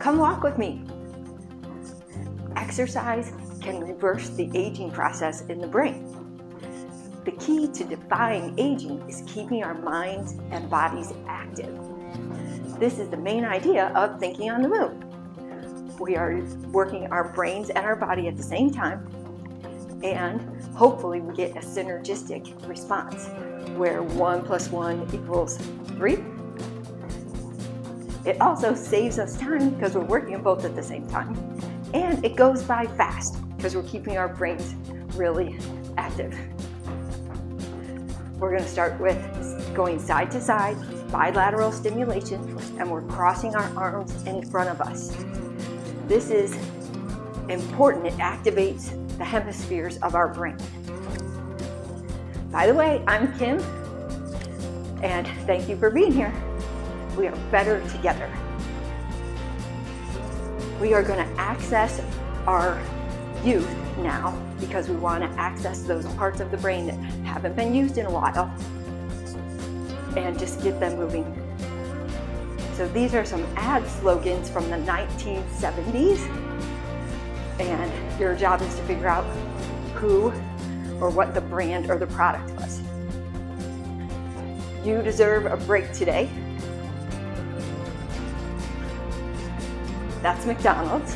Come walk with me. Exercise can reverse the aging process in the brain. The key to defying aging is keeping our minds and bodies active. This is the main idea of Thinking on the Move. We are working our brains and our body at the same time, and hopefully we get a synergistic response where 1 + 1 = 3. It also saves us time because we're working on both at the same time. And it goes by fast because we're keeping our brains really active. We're going to start with going side to side, bilateral stimulation, and we're crossing our arms in front of us. This is important. It activates the hemispheres of our brain. By the way, I'm Kim, and thank you for being here. We are better together. We are going to access our youth now because we want to access those parts of the brain that haven't been used in a while and just get them moving. So these are some ad slogans from the 1970s, and your job is to figure out who or what the brand or the product was. You deserve a break today. That's McDonald's.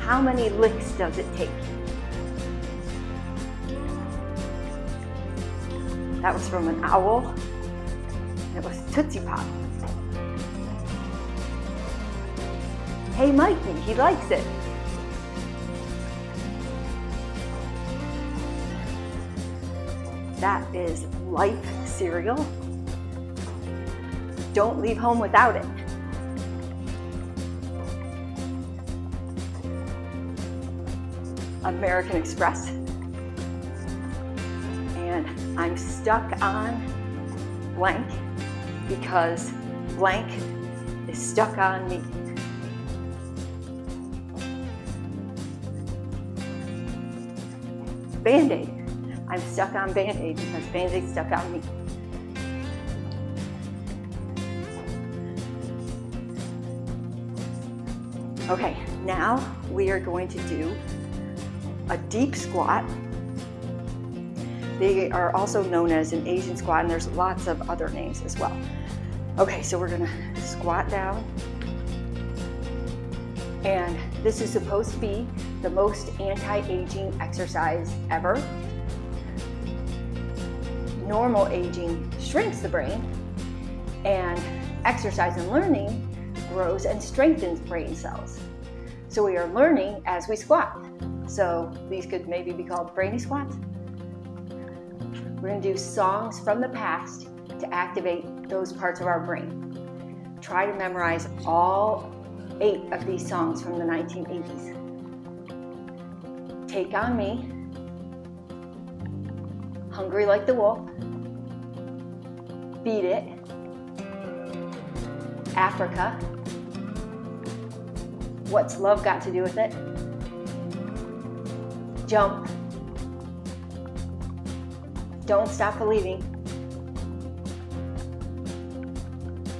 How many licks does it take? That was from an owl. It was Tootsie Pop. Hey Mikey, he likes it. That is Life cereal. Don't leave home without it. American Express, and I'm stuck on blank because blank is stuck on me. Band-Aid, I'm stuck on Band-Aid because Band-Aid's stuck on me. Okay, now we are going to do a deep squat. They are also known as an Asian squat, and there's lots of other names as well. Okay, so we're gonna squat down. And this is supposed to be the most anti-aging exercise ever. Normal aging shrinks the brain, and exercise and learning grows and strengthens brain cells. So we are learning as we squat. So these could maybe be called brainy squats. We're going to do songs from the past to activate those parts of our brain. Try to memorize all 8 of these songs from the 1980s. Take on Me, Hungry Like the Wolf, Beat It, Africa, What's Love Got to Do with It, Jump, Don't Stop Believing,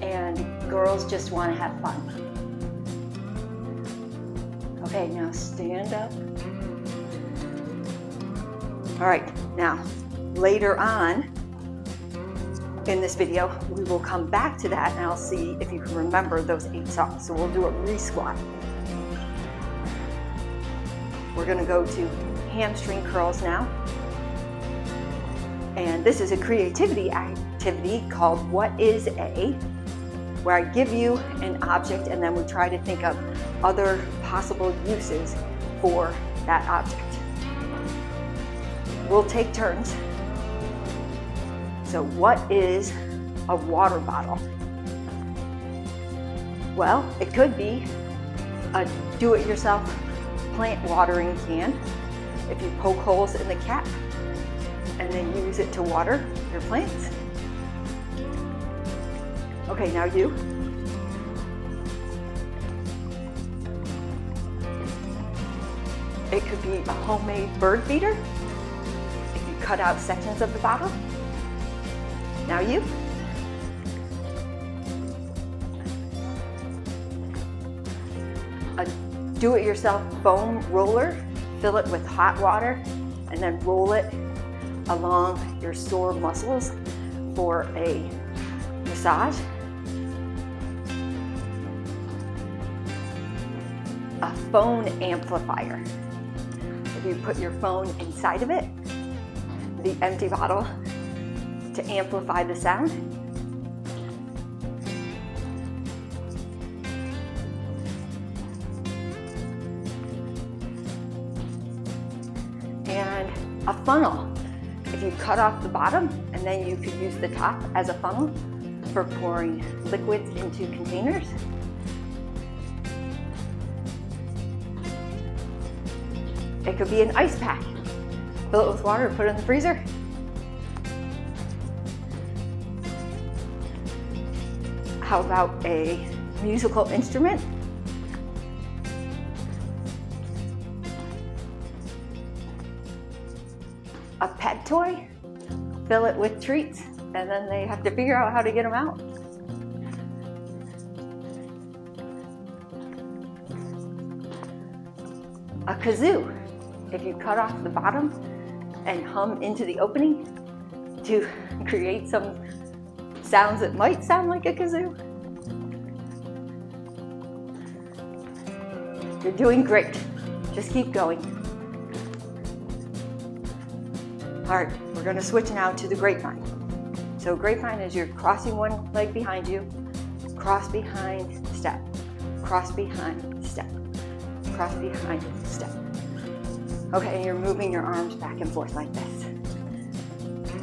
and Girls Just Want to Have Fun. Okay, now stand up. All right, now later on in this video, we will come back to that, and I'll see if you can remember those 8 songs. So we'll do a re-squat. We're going to go to hamstring curls now. And this is a creativity activity called What Is A?, where I give you an object and then we try to think of other possible uses for that object. We'll take turns. So what is a water bottle? Well, it could be a do-it-yourself plant watering can. If you poke holes in the cap and then use it to water your plants. Okay, now you. It could be a homemade bird feeder if you cut out sections of the bottle. Now you. a do-it-yourself foam roller, fill it with hot water, and then roll it along your sore muscles for a massage. A phone amplifier. If you put your phone inside of it, the empty bottle, to amplify the sound. And a funnel. If you cut off the bottom and then you could use the top as a funnel for pouring liquids into containers. It could be an ice pack. Fill it with water, put it in the freezer. How about a musical instrument? A pet toy? Fill it with treats, and then they have to figure out how to get them out. A kazoo. If you cut off the bottom and hum into the opening to create some sounds that might sound like a kazoo. You're doing great. Just keep going. All right, we're going to switch now to the grapevine. So grapevine is you're crossing one leg behind you, cross behind step, cross behind step, cross behind step. Okay, and you're moving your arms back and forth like this.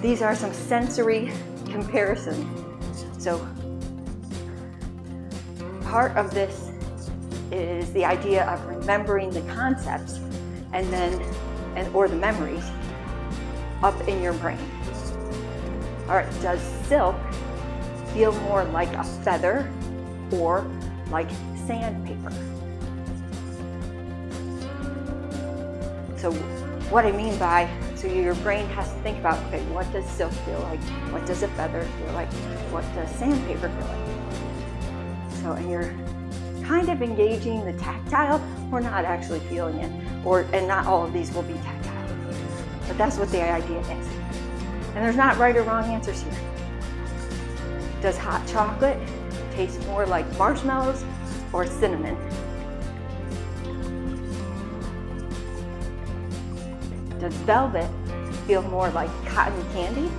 These are some sensory comparisons. So part of this is the idea of remembering the concepts and then, or the memories up in your brain. All right, does silk feel more like a feather or like sandpaper? So what I mean by, so your brain has to think about, okay, what does silk feel like? What does a feather feel like? What does sandpaper feel like? So, and you're kind of engaging the tactile, or not actually feeling it, and not all of these will be tactile, but that's what the idea is. And there's not right or wrong answers here. Does hot chocolate taste more like marshmallows or cinnamon? Does velvet feel more like cotton candy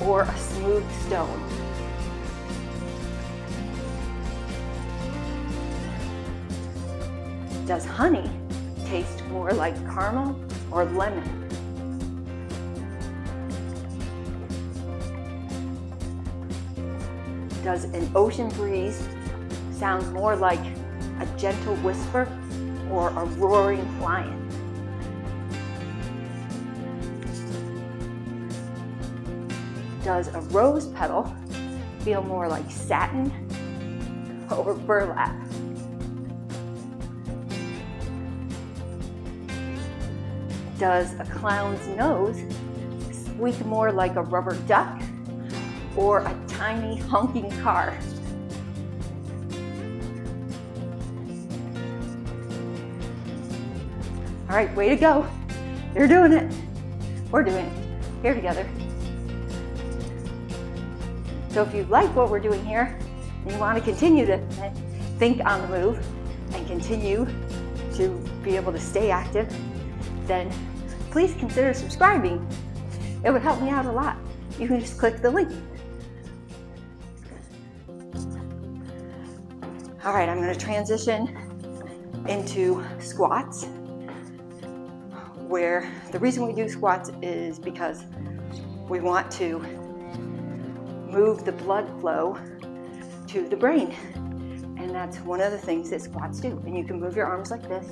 or a smooth stone? Does honey taste more like caramel or lemon? Does an ocean breeze sound more like a gentle whisper or a roaring lion? Does a rose petal feel more like satin or burlap? Does a clown's nose squeak more like a rubber duck or a tiny honking car? All right, way to go. You're doing it. We're doing it here together. So if you like what we're doing here and you want to continue to think on the move and continue to be able to stay active, then please consider subscribing. It would help me out a lot. You can just click the link. All right, I'm going to transition into squats, where the reason we do squats is because we want to move the blood flow to the brain. And that's one of the things that squats do. And you can move your arms like this,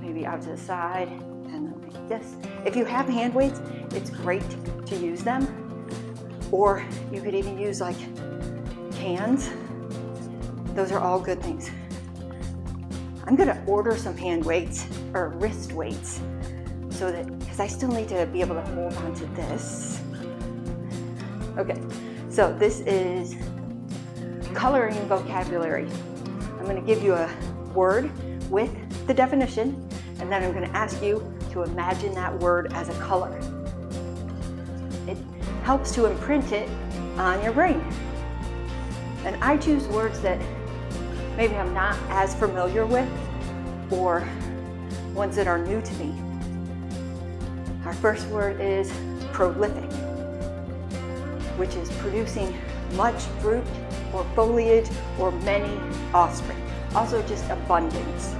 maybe out to the side, and then like this. If you have hand weights, it's great to use them. Or you could even use like cans. Those are all good things. I'm gonna order some hand weights or wrist weights so that, because I still need to be able to hold on to this. Okay. So this is coloring vocabulary. I'm going to give you a word. with the definition, and then I'm going to ask you to imagine that word as a color. It helps to imprint it on your brain. And I choose words that maybe I'm not as familiar with, or ones that are new to me. Our first word is prolific, which is producing much fruit or foliage or many offspring. Also just abundance.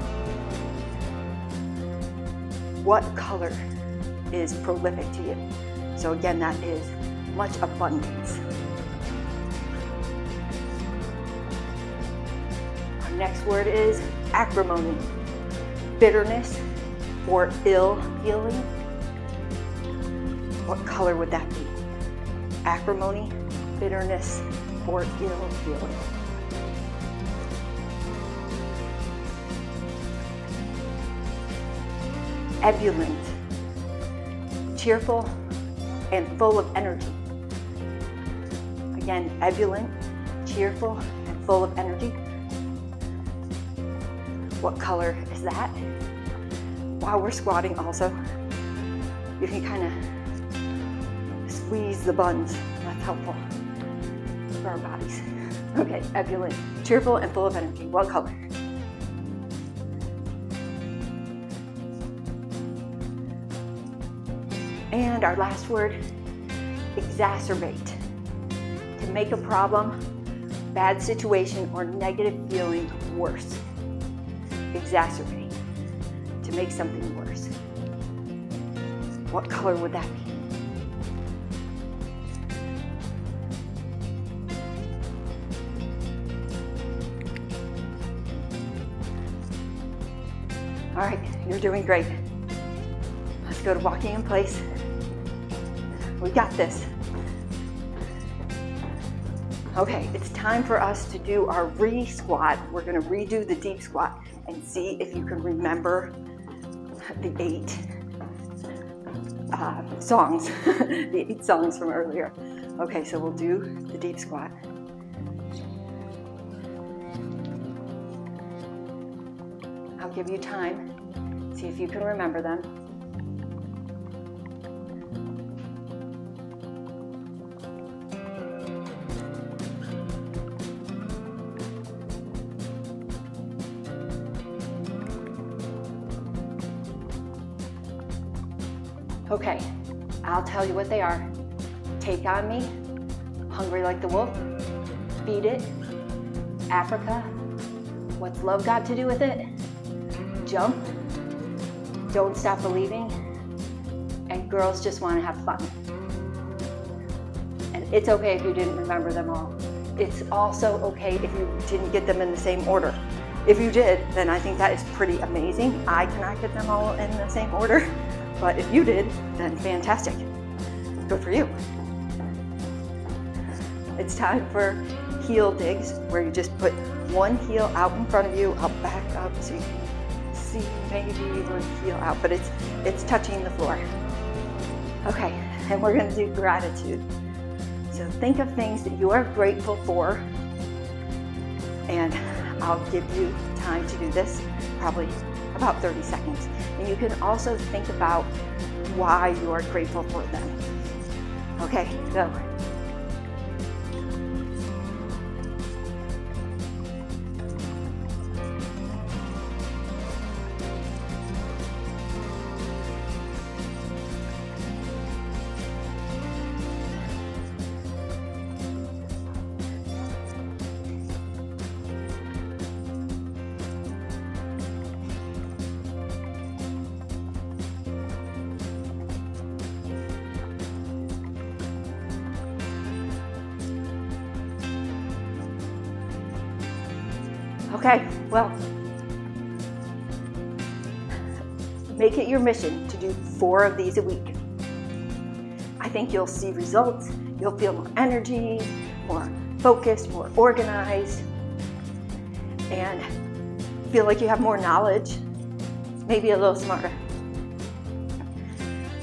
What color is prolific to you? So again, that is much abundance. Our next word is acrimony, bitterness or ill feeling. What color would that be? Acrimony, bitterness, or ill feeling. Ebullient, cheerful and full of energy. Again, ebullient, cheerful and full of energy. What color is that? While we're squatting also, you can kind of squeeze the buns. That's helpful for our bodies. Okay, ebullient, cheerful and full of energy. What color? And our last word, exacerbate. To make a problem, bad situation, or negative feeling worse. Exacerbate, to make something worse. What color would that be? All right, you're doing great. Let's go to walking in place. We got this. Okay, it's time for us to do our re-squat. We're gonna redo the deep squat and see if you can remember the 8 songs, the 8 songs from earlier. Okay, so we'll do the deep squat. I'll give you time, see if you can remember them. Okay, I'll tell you what they are. Take On Me, Hungry Like the Wolf, Beat It, Africa, What's Love Got to Do with It, Jump, Don't Stop Believing, and Girls Just Want to Have Fun. And it's okay if you didn't remember them all. It's also okay if you didn't get them in the same order. If you did, then I think that is pretty amazing. I cannot get them all in the same order. But if you did, then fantastic. Good for you. It's time for heel digs, where you just put one heel out in front of you. I'll back up so you can see maybe one heel out, but it's touching the floor. Okay, and we're gonna do gratitude. So think of things that you are grateful for, and I'll give you time to do this, probably about 30 seconds. And you can also think about why you are grateful for them. Okay, go. Okay, well, make it your mission to do 4 of these a week. I think you'll see results. You'll feel more energy, more focused, more organized, and feel like you have more knowledge, maybe a little smarter.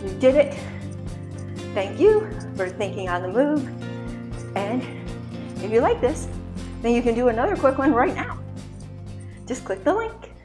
You did it. Thank you for thinking on the move. And if you like this, then you can do another quick one right now. Just click the link.